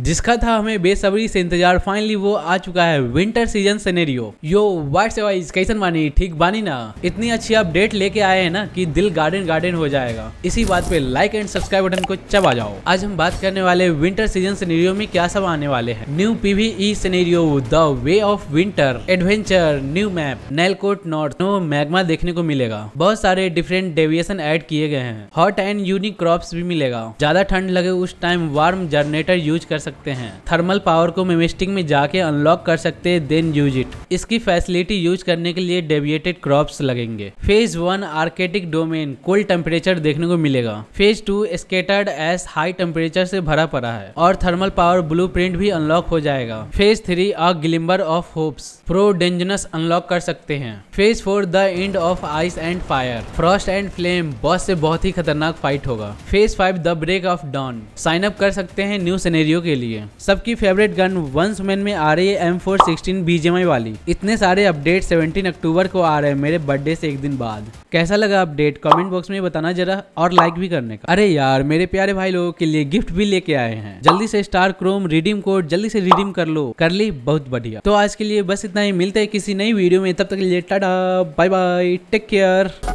जिसका था हमें बेसब्री से इंतजार। फाइनली वो आ चुका है, winter season scenario. Yo what's up guys, कैसन बानी? ठीक बानी ना? इतनी अच्छी अपडेट लेके आए हैं ना कि दिल गार्डन गार्डन हो जाएगा। इसी बात पे लाइक एंड सब्सक्राइब बटन को चबा जाओ। आज हम बात करने वाले विंटर सीजन सिनेरियो में क्या सब आने वाले हैं। New PvE scenario, the way of winter adventure, new map, नैलकोट नॉर्थ, नो मैग्मा देखने को मिलेगा। बहुत सारे डिफरेंट डेविएशन एड किए गए हैं। हॉट एंड यूनिक क्रॉप्स भी मिलेगा। ज्यादा ठंड लगे उस टाइम वार्म जनरेटर यूज कर सकते हैं। थर्मल पावर को मेमेस्टिक में जाके अनलॉक कर सकते हैं, देन यूज इट। इसकी फैसिलिटी यूज करने के लिए डेविएटेड क्रॉप्स लगेंगे। Phase 1 arctic domain, cold temperature देखने को मिलेगा। Phase 2 scattered S, high temperature से भरा पड़ा है और थर्मल पावर ब्लूप्रिंट भी अनलॉक हो जाएगा। Phase 3 a glimmer of hopes, pro dungeons unlock कर सकते हैं। Phase 4 the end of ice and fire, frost and flame boss से बहुत ही खतरनाक फाइट होगा। Phase 5 the break of dawn, sign up कर सकते हैं न्यू सिनेरियो के लिए। सबकी फेवरेट गन गन्समैन में आ रही है M416 BGMI वाली। इतने सारे अपडेट 17 अक्टूबर को आ रहे हैं, मेरे बर्थडे से एक दिन बाद। कैसा लगा अपडेट कमेंट बॉक्स में बताना जरा, और लाइक भी करने का। अरे यार मेरे प्यारे भाई लोगों के लिए गिफ्ट भी लेके आए हैं। जल्दी से स्टार क्रोम रिडीम कोड जल्दी से रिडीम कर लो, कर ली बहुत बढ़िया। तो आज के लिए बस इतना ही, मिलते हैं किसी नई वीडियो में। तब तक के लिए Tata, bye bye, take care.